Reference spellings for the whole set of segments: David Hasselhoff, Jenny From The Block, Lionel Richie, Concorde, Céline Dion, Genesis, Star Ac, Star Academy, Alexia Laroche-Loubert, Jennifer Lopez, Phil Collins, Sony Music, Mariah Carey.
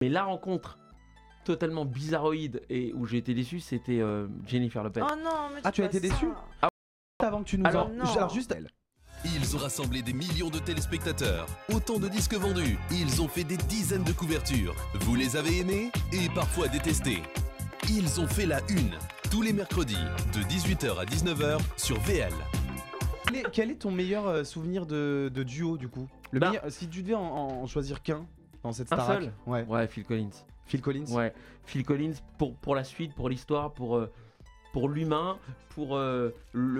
Mais la rencontre totalement bizarroïde et où j'ai été déçu, c'était Jennifer Lopez. Oh non, mais tu as été déçu avant que tu nous Alors juste elle. Ils ont rassemblé des millions de téléspectateurs, autant de disques vendus, ils ont fait des dizaines de couvertures. Vous les avez aimés et parfois détestés. Ils ont fait la une, tous les mercredis, de 18h à 19h sur VL. Quel est ton meilleur souvenir de duo du coup? Si tu devais en choisir qu'un dans cette Star Academy. Ouais, Phil Collins. Phil Collins. Ouais, Phil Collins pour la suite, pour l'histoire, pour l'humain, pour le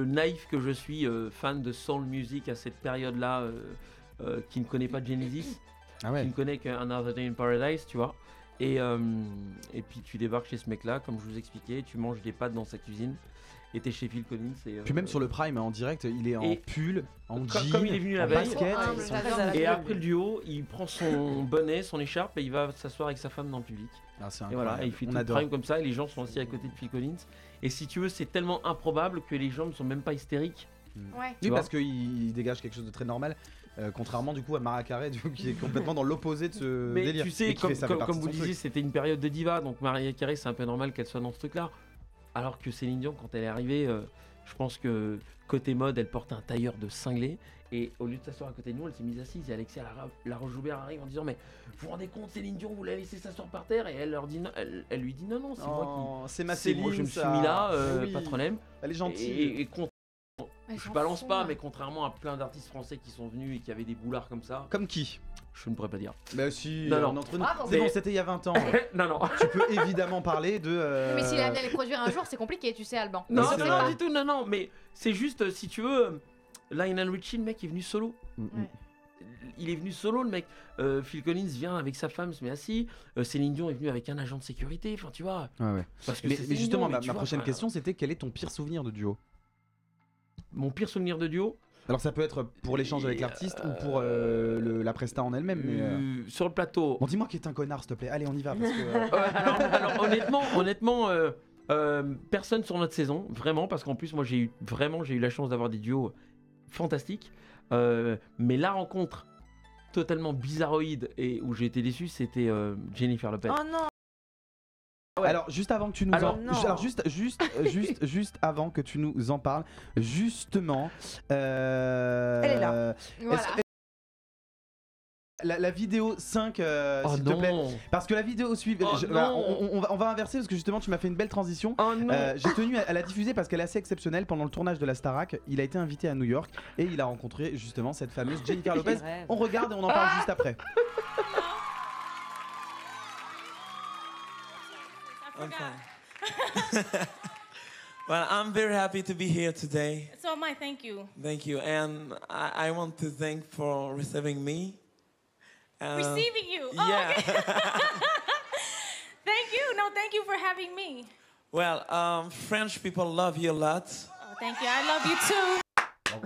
naïf que je suis, fan de soul music à cette période-là, qui ne connaît pas Genesis, qui ne connaît qu'un Another Day in Paradise, tu vois. Et puis tu débarques chez ce mec-là, comme je vous expliquais, tu manges des pâtes dans sa cuisine. Et t'es chez Phil Collins. Et puis même sur le Prime, hein, en direct, il est en pull, en jean, comme il est venu la veille, et après le duo, il prend son bonnet, son écharpe, et il va s'asseoir avec sa femme dans le public. Ah, c'est incroyable. Et voilà, et il fait tout le Prime comme ça, et les gens sont assis à côté de Phil Collins. Et si tu veux, c'est tellement improbable que les gens ne sont même pas hystériques. Ouais. Oui, parce qu'il dégage quelque chose de très normal. Contrairement du coup à Mariah Carey qui est complètement dans l'opposé de ce délire. Tu sais, comme vous disiez, c'était une période de diva, donc Mariah Carey, c'est un peu normal qu'elle soit dans ce truc-là. Alors que Céline Dion, quand elle est arrivée, je pense que côté mode, elle portait un tailleur de cinglé. Et au lieu de s'asseoir à côté de nous, elle s'est mise assise. Et Alexia Laroche-Loubert arrive en disant: mais vous vous rendez compte, Céline Dion, vous la laissez s'asseoir par terre? Et elle leur dit non, elle lui dit non, c'est moi qui. C'est ma Céline, moi, je me suis mis là, pas de problème. Elle est gentille. Je balance pas, mais contrairement à plein d'artistes français qui sont venus et qui avaient des boulards comme ça. Comme qui? Je ne pourrais pas dire. Bah si, entre nous. C'est bon, c'était il y a 20 ans. non. Tu peux évidemment parler de... Mais s'il est amené à les produire un jour, c'est compliqué, tu sais, Alban. Non, du tout, non, mais c'est juste, si tu veux, Lionel Richie, le mec, est venu solo. Ouais. Il est venu solo, le mec. Phil Collins vient avec sa femme, se met assis. Céline Dion est venue avec un agent de sécurité, enfin, tu vois. Ouais. Parce que mais justement, Dion, ma prochaine question, c'était quel est ton pire souvenir de duo? Mon pire souvenir de duo? Alors ça peut être pour l'échange avec l'artiste ou pour la presta en elle-même. Mais, sur le plateau. Bon, dis-moi qui est un connard, s'il te plaît. Allez, on y va. Parce que, alors honnêtement, personne sur notre saison, vraiment, parce qu'en plus moi j'ai eu la chance d'avoir des duos fantastiques. Mais la rencontre totalement bizarroïde et où j'ai été déçu, c'était Jennifer Lopez. Oh non. Ouais. Alors juste avant que tu nous avant que tu nous en parles, justement elle est là. Voilà. La vidéo 5 s'il te plaît, parce que la vidéo suivante on va inverser, parce que justement tu m'as fait une belle transition. J'ai tenu à la diffuser parce qu'elle est assez exceptionnelle. Pendant le tournage de la Starac, il a été invité à New York et il a rencontré justement cette fameuse Jennifer Lopez. On regarde et on en parle juste après. Okay. Well, I'm very happy to be here today. So am I. Thank you. Thank you, and I want to thank for receiving me. Receiving you? Oh, yeah. Okay. Thank you. No, thank you for having me. Well, French people love you a lot. Oh, thank you. I love you too.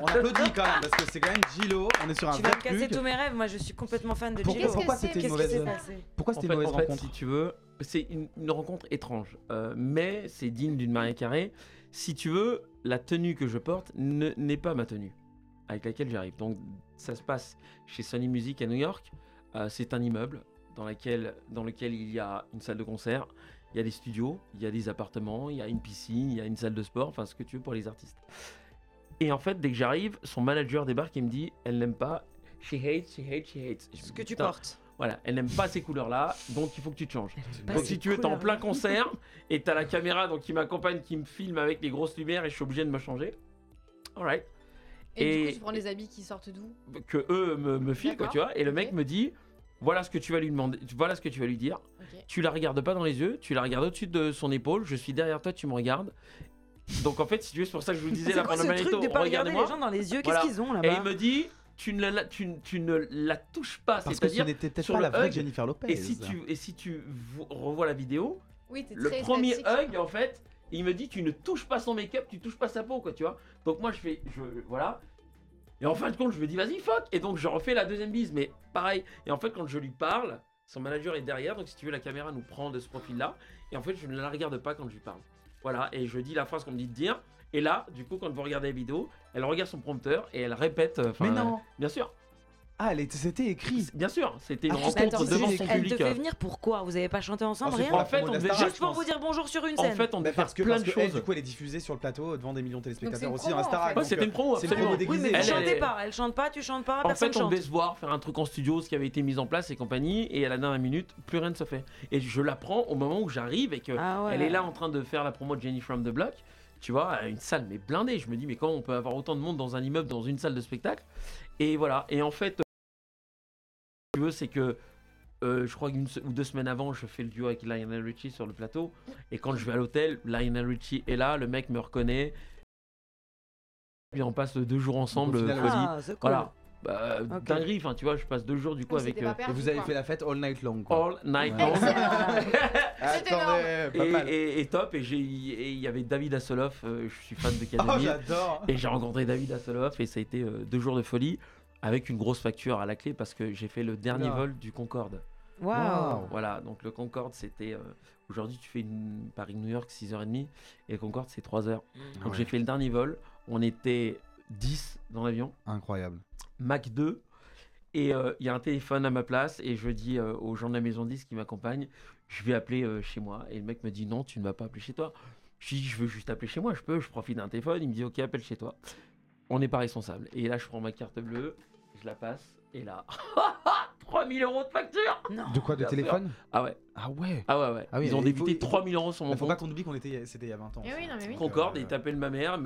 On applaudit quand même, parce que c'est quand même Gilo, on est sur un vrai truc. Tu vas me casser tous mes rêves, moi je suis complètement fan de Gilo. Pourquoi c'était une mauvaise rencontre? En fait, si tu veux, c'est une rencontre étrange, mais c'est digne d'une Mariah Carey. Si tu veux, la tenue que je porte n'est pas ma tenue avec laquelle j'arrive. Donc ça se passe chez Sony Music à New York, c'est un immeuble dans lequel il y a une salle de concert, il y a des studios, il y a des appartements, il y a une piscine, il y a une salle de sport, enfin ce que tu veux pour les artistes. Et en fait, dès que j'arrive, son manager débarque et me dit: elle n'aime pas, she hates, she hates, she hates. Ce que tu portes. Voilà, elle n'aime pas ces couleurs-là, donc il faut que tu te changes. Donc si tu veux, t'es en plein concert et t'as la caméra donc qui m'accompagne, qui me filme avec les grosses lumières et je suis obligé de me changer. Alright. Et du coup, tu prends les habits qui sortent d'où? Que eux me filent, quoi, tu vois. Et le mec me dit: voilà ce que tu vas lui demander, voilà ce que tu vas lui dire. Okay. Tu la regardes pas dans les yeux, tu la regardes au-dessus de son épaule, je suis derrière toi, tu me regardes. Donc en fait, si tu veux, c'est pour ça que je vous disais la première manito, regardez-moi les gens dans les yeux, qu'est-ce qu'ils ont là-bas. Et il me dit: tu ne la touches pas, parce que ce n'était peut-être pas la vraie Jennifer Lopez. Et si tu revois la vidéo, le premier hug, en fait, il me dit: tu ne touches pas son make-up, tu touches pas sa peau, quoi, tu vois. Donc moi voilà. Et en fin de compte, je me dis: vas-y, fuck. Et donc je refais la deuxième bise, mais pareil. Et en fait, quand je lui parle, son manager est derrière, donc si tu veux, la caméra nous prend de ce profil-là. Et en fait, je ne la regarde pas quand je lui parle. Voilà, et je dis la phrase qu'on me dit de dire. Et là, du coup, quand vous regardez la vidéo, elle regarde son prompteur et elle répète. Mais non. Bien sûr. Ah, c'était écrit. Bien sûr, c'était une rencontre devant son public. Elle te fait venir, pourquoi? Vous avez pas chanté ensemble, rien? En fait, on devait juste pour vous dire bonjour sur une scène. En fait, on devait faire plein de choses. Du coup, elle est diffusée sur le plateau devant des millions de téléspectateurs aussi dans la Star Academy. C'était une promo, absolument. Oui, mais elle chantait pas, elle chante pas, tu chantes pas, personne chante. En fait, on devait se voir, faire un truc en studio, ce qui avait été mis en place et compagnie. Et à la dernière minute, plus rien ne se fait. Et je l'apprends au moment où j'arrive et que elle est là en train de faire la promo de Jenny From The Block. Tu vois, une salle mais blindée. Je me dis, mais comment on peut avoir autant de monde dans un immeuble, dans une salle de spectacle? Et voilà. Et en fait, ce que tu veux, c'est que je crois qu'une ou deux semaines avant, je fais le duo avec Lionel Richie sur le plateau. Et quand je vais à l'hôtel, Lionel Richie est là, le mec me reconnaît. Et puis on passe 2 jours ensemble. C'est cool. Voilà. Dinguerie, enfin tu vois, je passe 2 jours du coup donc, avec perdu, vous avez fait la fête all night long quoi. All night long. et top. Et il y avait David Hasselhoff, je suis fan de Academy. Et j'ai rencontré David Hasselhoff et ça a été 2 jours de folie avec une grosse facture à la clé parce que j'ai fait le dernier vol du Concorde. Wow. Voilà, donc le Concorde c'était aujourd'hui tu fais une Paris-New York 6h30 et le Concorde c'est 3h. Donc j'ai fait le dernier vol, on était 10 dans l'avion. Incroyable. Mac 2 et il y a un téléphone à ma place et je dis aux gens de la maison 10 qui m'accompagnent, je vais appeler chez moi. Et le mec me dit non, tu ne vas pas appeler chez toi. Je dis je veux juste appeler chez moi, je profite d'un téléphone. Il me dit ok, appelle chez toi, on n'est pas responsable. Et là je prends ma carte bleue, je la passe et là 3 000 € de facture. Non. De quoi? De téléphone? Ah ouais. Ah oui, ils ont débité 3 000 € sur mon compte. Faut pas qu'on oublie qu'on c'était il y a 20 ans. Et oui, non, mais oui. Concorde, ils t'appellent ma mère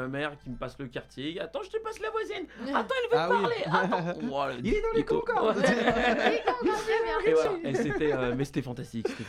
qui me passe le quartier. Attends, je te passe la voisine. Attends, elle veut parler. Attends. Oh, il est dans les Concorde. Et c'était fantastique.